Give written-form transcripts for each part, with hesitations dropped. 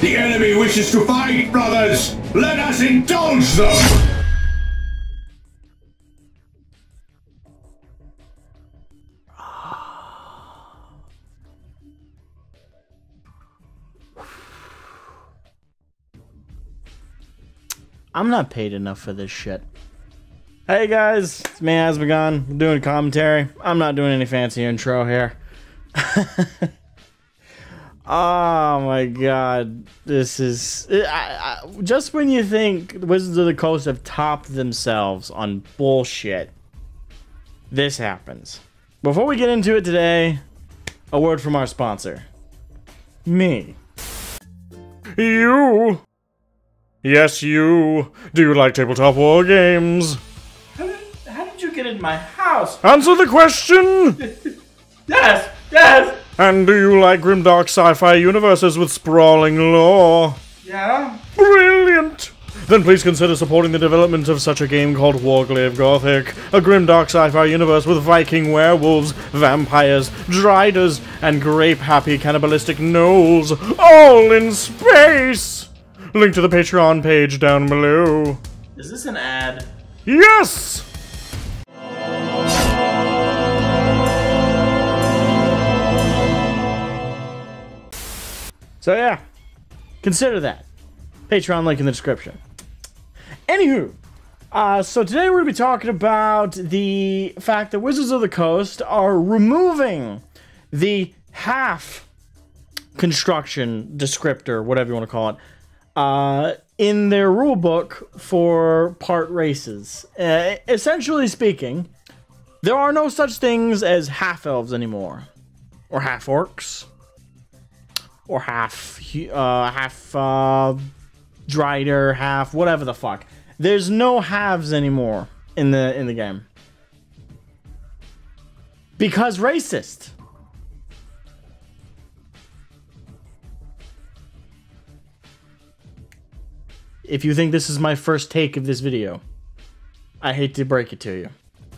The enemy wishes to fight, brothers! Let us indulge them! I'm not paid enough for this shit. Hey guys, it's me, Asmogan. I'm doing commentary. I'm not doing any fancy intro here. Oh my god, this is just when you think Wizards of the Coast have topped themselves on bullshit, this happens. Before we get into it today, a word from our sponsor. Me. You. Yes, you. Do you like tabletop war games? How did you get in my house? Answer the question. Yes. And do you like grimdark sci-fi universes with sprawling lore? Yeah. Brilliant! Then please consider supporting the development of such a game called Warglaive Gothic, a grimdark sci-fi universe with Viking werewolves, vampires, driders, and grape-happy cannibalistic gnolls, all in space! Link to the Patreon page down below. Is this an ad? Yes! So yeah, consider that. Patreon link in the description. Anywho, so today we're going to be talking about the fact that Wizards of the Coast are removing the half construction descriptor, whatever you want to call it, in their rulebook for part races. Essentially speaking, there are no such things as half-elves anymore, or half-orcs. Or half drider, half whatever the fuck. There's no halves anymore in the game because racist. If you think this is my first take of this video, I hate to break it to you,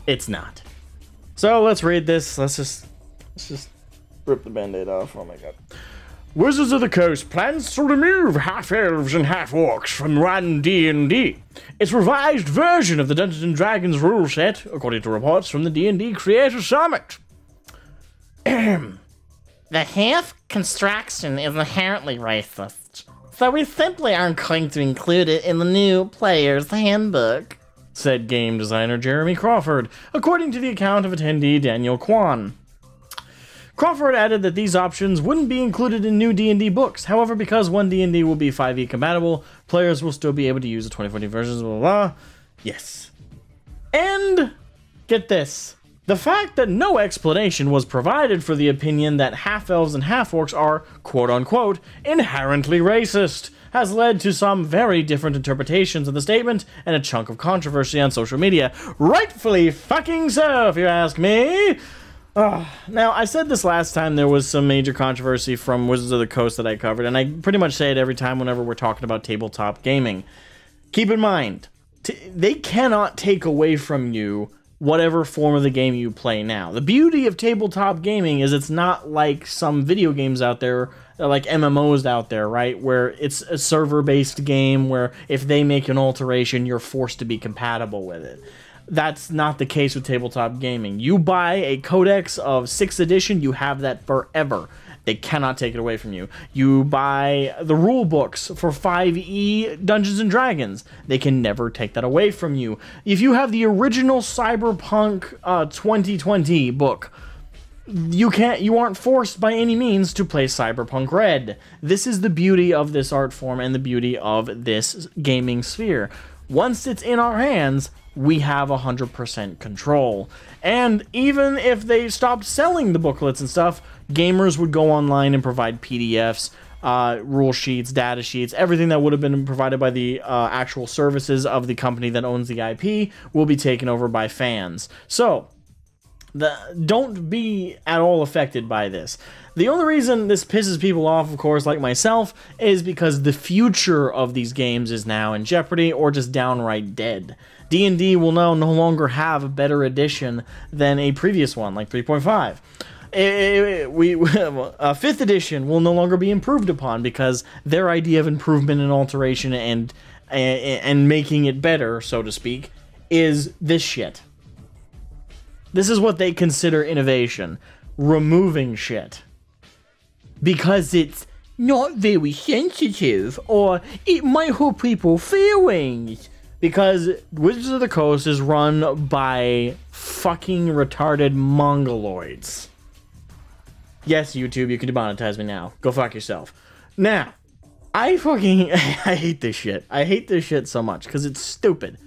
it's not. So let's read this. Let's just rip the band-aid off. Oh my god. Wizards of the Coast plans to remove half-elves and half-orcs from run D&D. Its revised version of the Dungeons and Dragons rule set, according to reports from the D&D Creator Summit. The half construction is inherently racist, so we simply aren't going to include it in the new player's handbook, said game designer Jeremy Crawford, according to the account of attendee Daniel Kwan. Crawford added that these options wouldn't be included in new D&D books. However, because one D&D will be 5e compatible, players will still be able to use the 2014 versions, blah, blah, blah. Yes. And get this. The fact that no explanation was provided for the opinion that half-elves and half-orcs are, quote-unquote, inherently racist, has led to some very different interpretations of the statement and a chunk of controversy on social media. Rightfully fucking so, if you ask me. Now, I said this last time there was some major controversy from Wizards of the Coast that I covered, and I pretty much say it every time whenever we're talking about tabletop gaming. Keep in mind, they cannot take away from you whatever form of the game you play now. The beauty of tabletop gaming is it's not like some video games out there, like MMOs out there, right? Where it's a server-based game where if they make an alteration, you're forced to be compatible with it. That's not the case with tabletop gaming. You buy a codex of 6th edition, you have that forever. They cannot take it away from you. You buy the rule books for 5e Dungeons and Dragons. They can never take that away from you. If you have the original Cyberpunk 2020 book, you aren't forced by any means to play Cyberpunk Red. This is the beauty of this art form and the beauty of this gaming sphere. Once it's in our hands, we have 100% control. And even if they stopped selling the booklets and stuff, gamers would go online and provide PDFs, rule sheets, data sheets, everything that would have been provided by the actual services of the company that owns the IP will be taken over by fans. So, don't be at all affected by this. The only reason this pisses people off, of course, like myself, is because the future of these games is now in jeopardy or just downright dead. D&D will now no longer have a better edition than a previous one, like 3.5. Fifth edition will no longer be improved upon, because their idea of improvement and alteration and making it better, so to speak, is this shit. This is what they consider innovation. Removing shit. Because it's not very sensitive, or it might hurt people's feelings. Because Wizards of the Coast is run by fucking retarded mongoloids. Yes, YouTube, you can demonetize me now. Go fuck yourself. Now, I hate this shit. I hate this shit so much, because it's stupid.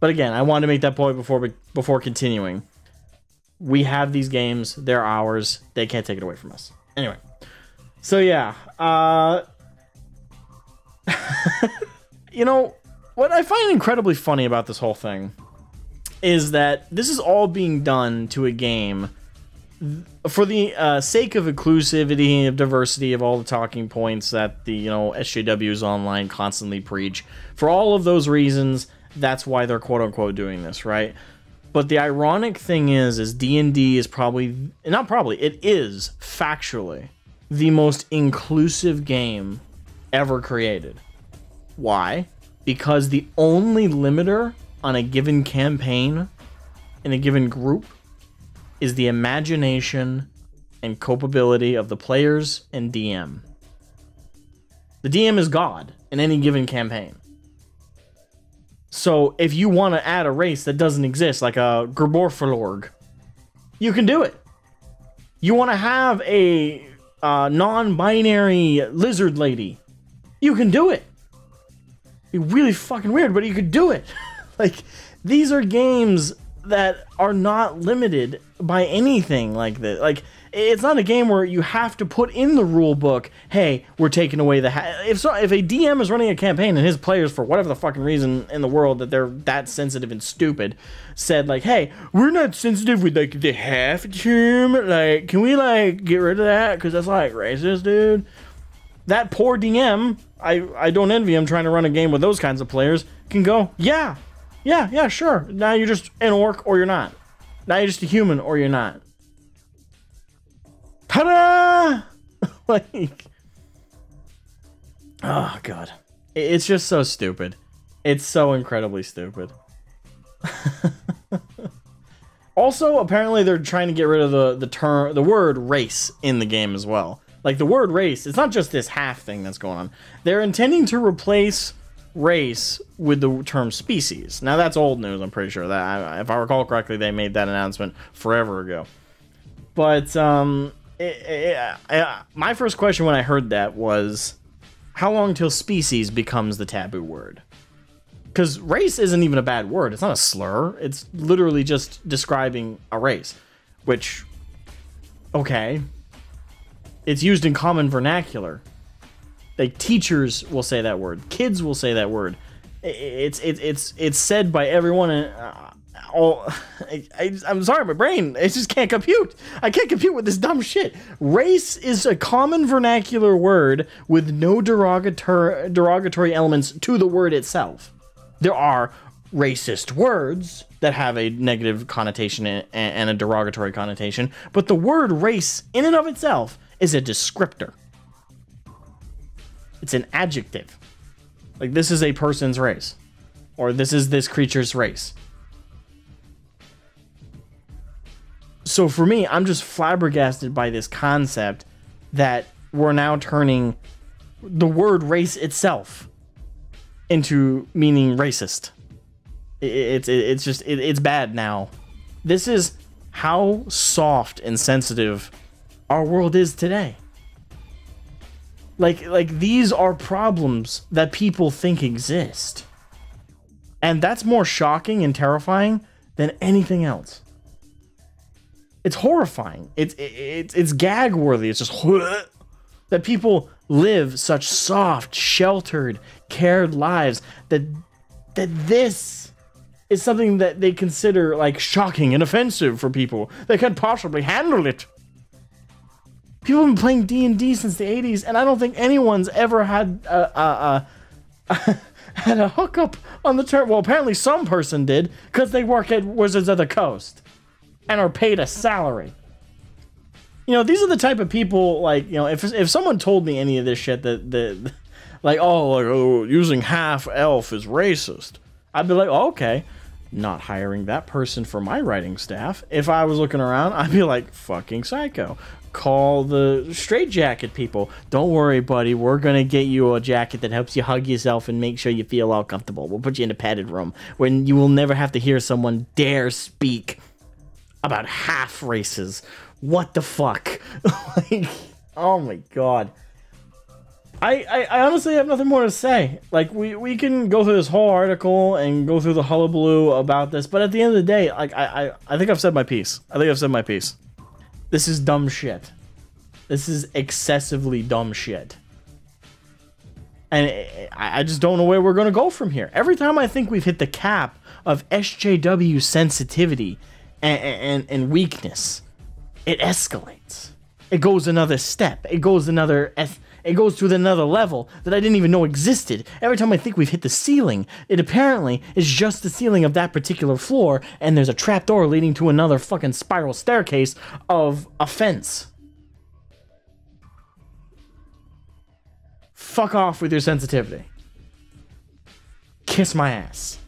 But again, I wanted to make that point before continuing. We have these games. They're ours. They can't take it away from us. Anyway. So yeah, you know, what I find incredibly funny about this whole thing is that this is all being done to a game for the sake of inclusivity, of diversity, of all the talking points that the, you know, SJWs online constantly preach. For all of those reasons, that's why they're quote-unquote doing this, right? But the ironic thing is D&D is probably, not probably, it is factually the most inclusive game ever created. Why? Because the only limiter on a given campaign in a given group is the imagination and culpability of the players and DM. The DM is God in any given campaign. So if you want to add a race that doesn't exist, like a Grborforlorg, you can do it. You want to have a non-binary lizard lady, you can do it. It'd be really fucking weird, but you could do it. Like, these are games that are not limited by anything like this. Like, it's not a game where you have to put in the rule book, hey, we're taking away the if a DM is running a campaign and his players, for whatever the fucking reason in the world that they're that sensitive and stupid, said like, hey, we're not sensitive with like the half term, like, can we like get rid of that, because that's like racist, dude. That poor DM, I don't envy him trying to run a game with those kinds of players, can go, yeah, sure. Now you're just an orc or you're not. Now you're just a human or you're not. Ta-da! Like, oh god. It's just so stupid. It's so incredibly stupid. Also, apparently they're trying to get rid of the word race in the game as well. Like, the word race, it's not just this half thing that's going on. They're intending to replace race with the term species. Now, that's old news, I'm pretty sure. That, if I recall correctly, they made that announcement forever ago. But my first question when I heard that was, how long till species becomes the taboo word? Because race isn't even a bad word. It's not a slur. It's literally just describing a race, which, okay. It's used in common vernacular. Like, teachers will say that word. Kids will say that word. It's said by everyone. I'm sorry, my brain. It just can't compute. I can't compute with this dumb shit. Race is a common vernacular word with no derogatory elements to the word itself. There are racist words that have a negative connotation and a derogatory connotation, but the word race in and of itself is a descriptor. It's an adjective. Like, this is a person's race, or this is this creature's race. So for me, I'm just flabbergasted by this concept that we're now turning the word race itself into meaning racist. It's just, it's bad now. This is how soft and sensitive our world is today. Like these are problems that people think exist. And that's more shocking and terrifying than anything else. It's horrifying. It's gag worthy. It's just that people live such soft, sheltered, cared lives that this is something that they consider like shocking and offensive for people. They can't possibly handle it. People have been playing D&D since the 80s, and I don't think anyone's ever had had a hookup on the term. Well, apparently some person did, because they work at Wizards of the Coast and are paid a salary. you know, these are the type of people, like, you know, if someone told me any of this shit that like, oh, using half elf is racist, I'd be like, oh, okay, not hiring that person for my writing staff. If I was looking around, I'd be like, fucking psycho. Call the straight jacket people. Don't worry, buddy. We're going to get you a jacket that helps you hug yourself and make sure you feel all comfortable. We'll put you in a padded room where you will never have to hear someone dare speak about half races. What the fuck? Like, oh my God. I honestly have nothing more to say. Like, we can go through this whole article and go through the hullabaloo about this, but at the end of the day, like, I think I've said my piece. I think I've said my piece. This is dumb shit. This is excessively dumb shit. And I just don't know where we're going to go from here. Every time I think we've hit the cap of SJW sensitivity and weakness, it escalates. It goes another step. It goes another... It goes to another level that I didn't even know existed. Every time I think we've hit the ceiling, it apparently is just the ceiling of that particular floor, and there's a trapdoor leading to another fucking spiral staircase of offense. Fuck off with your sensitivity. Kiss my ass.